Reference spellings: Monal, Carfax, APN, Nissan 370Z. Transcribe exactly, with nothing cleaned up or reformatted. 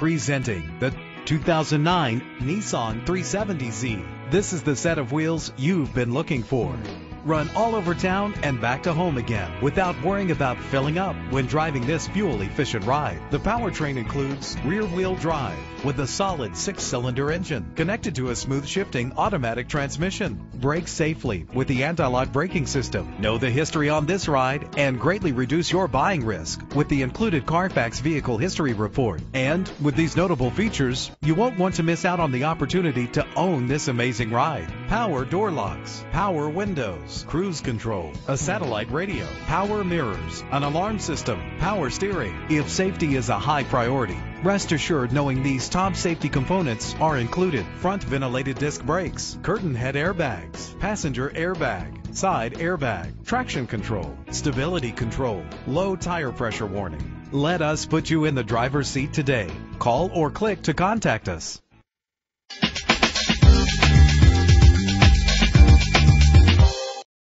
Presenting the two thousand nine Nissan three seventy Z. This is the set of wheels you've been looking for. Run all over town and back to home again without worrying about filling up when driving this fuel-efficient ride. The powertrain includes rear-wheel drive with a solid six-cylinder engine connected to a smooth shifting automatic transmission. Brake safely with the anti-lock braking system. Know the history on this ride and greatly reduce your buying risk with the included Carfax Vehicle History Report. And with these notable features, you won't want to miss out on the opportunity to own this amazing ride. Power door locks, power windows, cruise control, a satellite radio, power mirrors, an alarm system, power steering. If safety is a high priority, rest assured knowing these top safety components are included: front ventilated disc brakes, curtain head airbags, passenger airbag, side airbag, traction control, stability control, low tire pressure warning. Let us put you in the driver's seat today. Call or click to contact us.